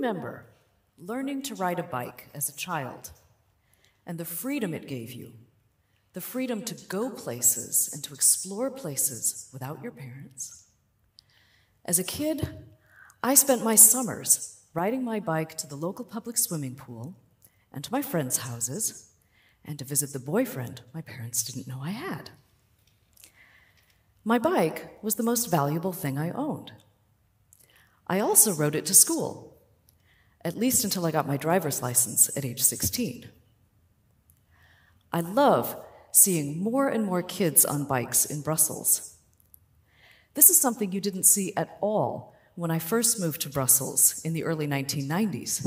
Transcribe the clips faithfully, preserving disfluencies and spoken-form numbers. remember learning to ride a bike as a child and the freedom it gave you, the freedom to go places and to explore places without your parents? As a kid, I spent my summers riding my bike to the local public swimming pool and to my friends' houses and to visit the boyfriend my parents didn't know I had. My bike was the most valuable thing I owned. I also rode it to school, at least until I got my driver's license at age sixteen. I love seeing more and more kids on bikes in Brussels. This is something you didn't see at all when I first moved to Brussels in the early nineteen nineties.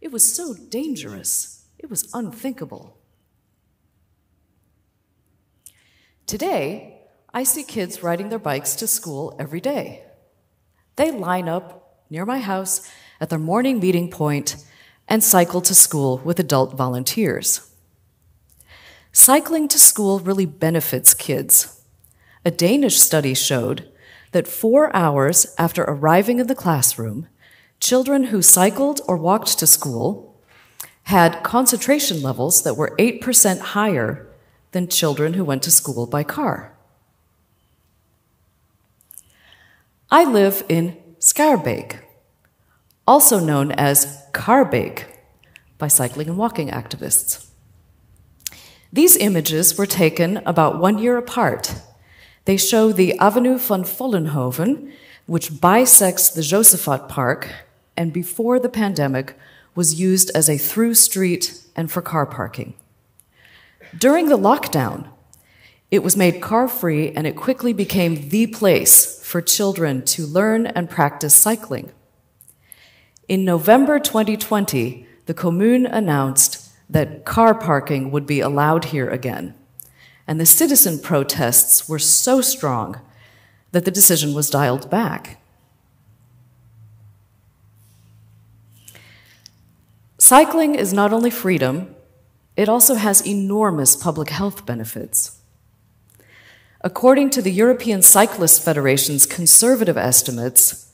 It was so dangerous, it was unthinkable. Today, I see kids riding their bikes to school every day. They line up near my house at their morning meeting point and cycle to school with adult volunteers. Cycling to school really benefits kids. A Danish study showed that four hours after arriving in the classroom, children who cycled or walked to school had concentration levels that were eight percent higher than children who went to school by car. I live in Skarbek, also known as Carbike by cycling and walking activists. These images were taken about one year apart. They show the Avenue von Vollenhoven, which bisects the Josafat Park, and before the pandemic was used as a through street and for car parking. During the lockdown, it was made car-free, and it quickly became the place for children to learn and practice cycling. In November twenty twenty, the commune announced that car parking would be allowed here again, and the citizen protests were so strong that the decision was dialed back. Cycling is not only freedom, it also has enormous public health benefits. According to the European Cyclist Federation's conservative estimates,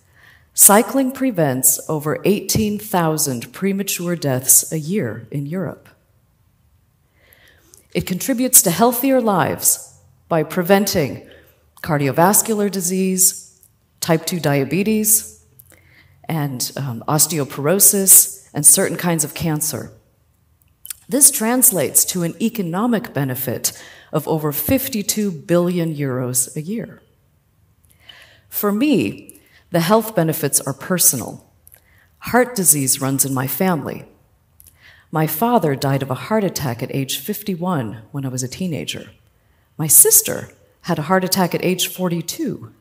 cycling prevents over eighteen thousand premature deaths a year in Europe. It contributes to healthier lives by preventing cardiovascular disease, type two diabetes, and um, osteoporosis, and certain kinds of cancer. This translates to an economic benefit of over fifty-two billion euros a year. For me, the health benefits are personal. Heart disease runs in my family. My father died of a heart attack at age fifty-one when I was a teenager. My sister had a heart attack at age forty-two.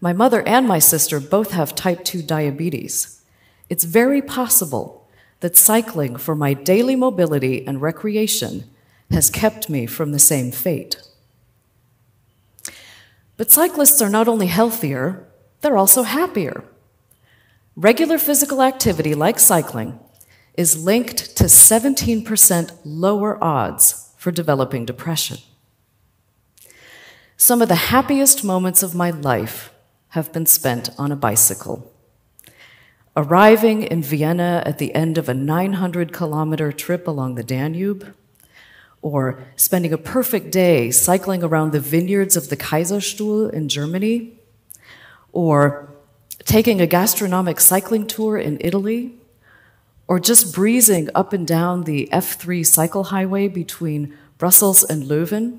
My mother and my sister both have type two diabetes. It's very possible that cycling for my daily mobility and recreation has kept me from the same fate. But cyclists are not only healthier, they're also happier. Regular physical activity like cycling is linked to seventeen percent lower odds for developing depression. Some of the happiest moments of my life have been spent on a bicycle. Arriving in Vienna at the end of a nine hundred kilometer trip along the Danube, or spending a perfect day cycling around the vineyards of the Kaiserstuhl in Germany, or taking a gastronomic cycling tour in Italy, or just breezing up and down the F three cycle highway between Brussels and Leuven,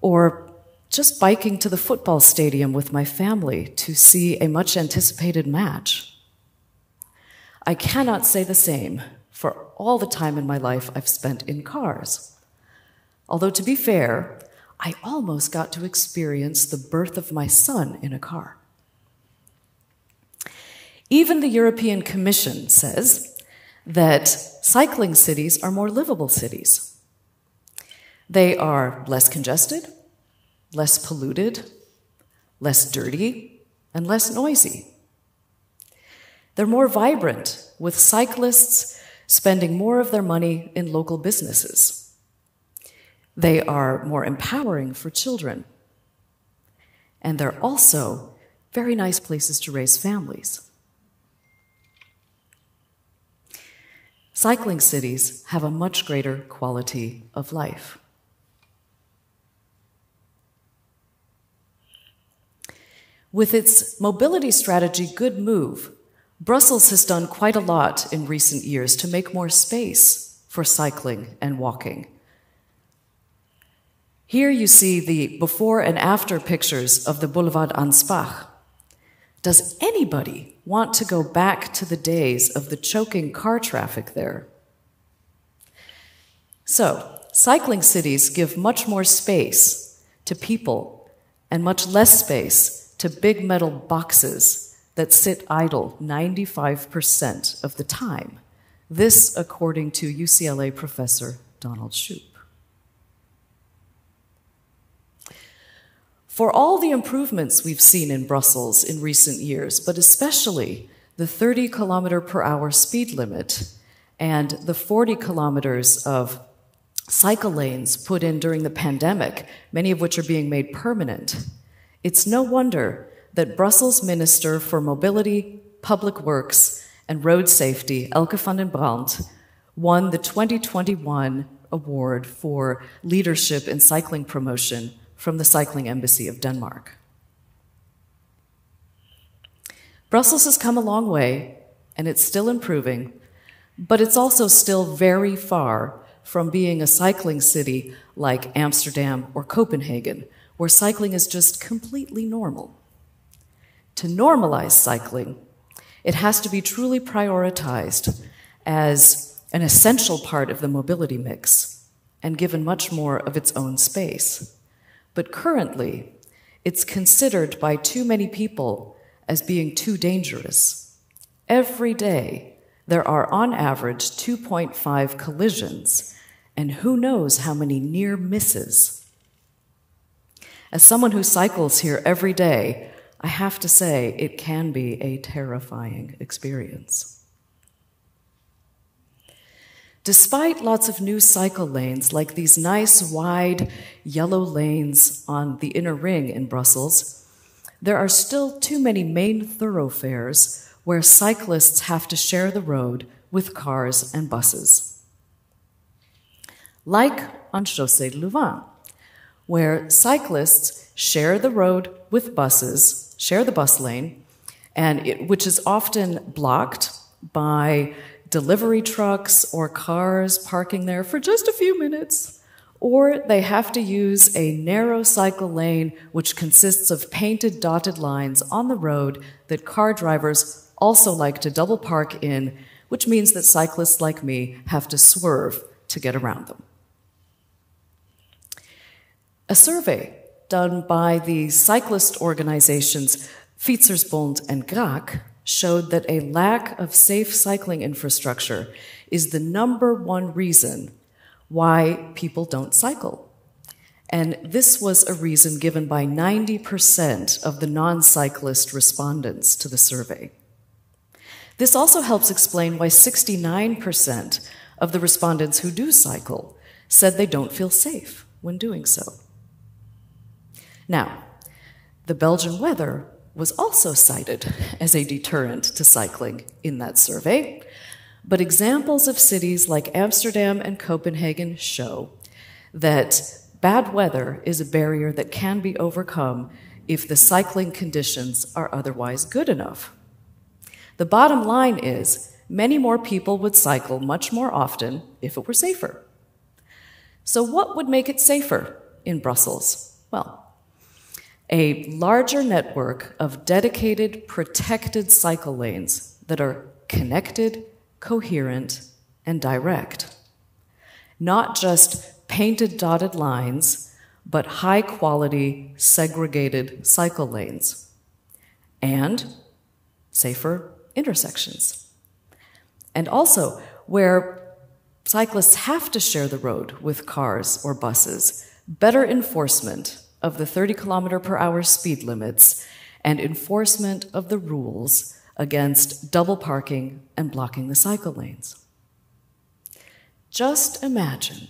or just biking to the football stadium with my family to see a much-anticipated match. I cannot say the same for all the time in my life I've spent in cars. Although, to be fair, I almost got to experience the birth of my son in a car. Even the European Commission says that cycling cities are more livable cities. They are less congested, less polluted, less dirty, and less noisy. They're more vibrant, with cyclists spending more of their money in local businesses. They are more empowering for children. And they're also very nice places to raise families. cycling cities have a much greater quality of life. With its mobility strategy, Good Move, Brussels has done quite a lot in recent years to make more space for cycling and walking. Here you see the before and after pictures of the Boulevard Anspach. Does anybody want to go back to the days of the choking car traffic there? So, cycling cities give much more space to people and much less space to big metal boxes that sit idle ninety-five percent of the time. This according to U C L A professor Donald Shoup. For all the improvements we've seen in Brussels in recent years, but especially the thirty kilometer per hour speed limit and the forty kilometers of cycle lanes put in during the pandemic, many of which are being made permanent, it's no wonder that Brussels Minister for Mobility, Public Works, and Road Safety, Elke van den Brandt, won the twenty twenty-one award for leadership in cycling promotion from the Cycling Embassy of Denmark. Brussels has come a long way, and it's still improving, but it's also still very far from being a cycling city like Amsterdam or Copenhagen, where cycling is just completely normal. To normalize cycling, it has to be truly prioritized as an essential part of the mobility mix and given much more of its own space. But currently, it's considered by too many people as being too dangerous. Every day, there are on average two point five collisions, and who knows how many near misses. As someone who cycles here every day, I have to say it can be a terrifying experience. Despite lots of new cycle lanes, like these nice, wide, yellow lanes on the inner ring in Brussels, there are still too many main thoroughfares where cyclists have to share the road with cars and buses. Like on Chaussée de Louvain, where cyclists share the road with buses, share the bus lane, and it, which is often blocked by delivery trucks or cars parking there for just a few minutes, or they have to use a narrow cycle lane which consists of painted dotted lines on the road that car drivers also like to double park in, which means that cyclists like me have to swerve to get around them. A survey done by the cyclist organizations Fietsersbond and Grac showed that a lack of safe cycling infrastructure is the number one reason why people don't cycle. And this was a reason given by ninety percent of the non-cyclist respondents to the survey. This also helps explain why sixty-nine percent of the respondents who do cycle said they don't feel safe when doing so. Now, the Belgian weather was also cited as a deterrent to cycling in that survey, but examples of cities like Amsterdam and Copenhagen show that bad weather is a barrier that can be overcome if the cycling conditions are otherwise good enough. The bottom line is, many more people would cycle much more often if it were safer. So what would make it safer in Brussels? Well, a larger network of dedicated, protected cycle lanes that are connected, coherent, and direct. Not just painted dotted lines, but high-quality, segregated cycle lanes. And safer intersections. And also, where cyclists have to share the road with cars or buses, better enforcement of the thirty kilometer per hour speed limits and enforcement of the rules against double parking and blocking the cycle lanes. Just imagine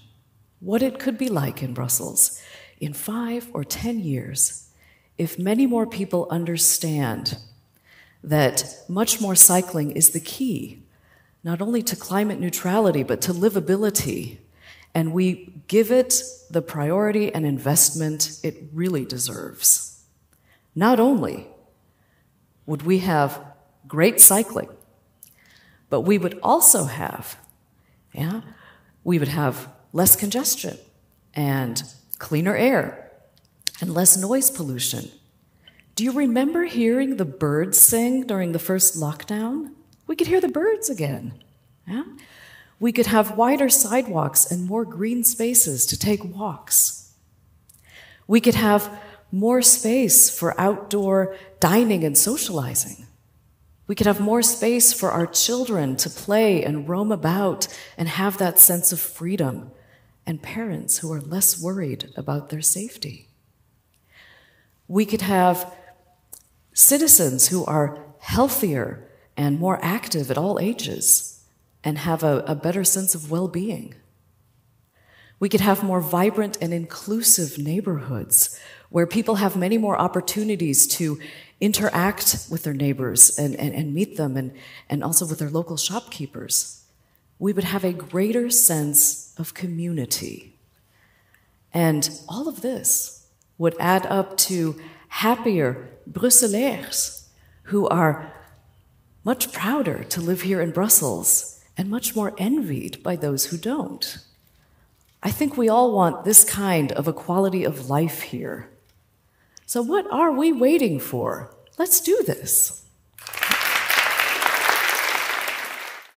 what it could be like in Brussels in five or ten years if many more people understand that much more cycling is the key not only to climate neutrality, but to livability. And we give it the priority and investment it really deserves. Not only would we have great cycling, but we would also have, yeah, we would have less congestion and cleaner air and less noise pollution. Do you remember hearing the birds sing during the first lockdown? We could hear the birds again. Yeah? We could have wider sidewalks and more green spaces to take walks. We could have more space for outdoor dining and socializing. We could have more space for our children to play and roam about and have that sense of freedom, and parents who are less worried about their safety. We could have citizens who are healthier and more active at all ages and have a, a better sense of well-being. We could have more vibrant and inclusive neighborhoods where people have many more opportunities to interact with their neighbors and, and, and meet them and, and also with their local shopkeepers. We would have a greater sense of community. And all of this would add up to happier Brusselaires who are much prouder to live here in Brussels and much more envied by those who don't. I think we all want this kind of a quality of life here. So what are we waiting for? Let's do this.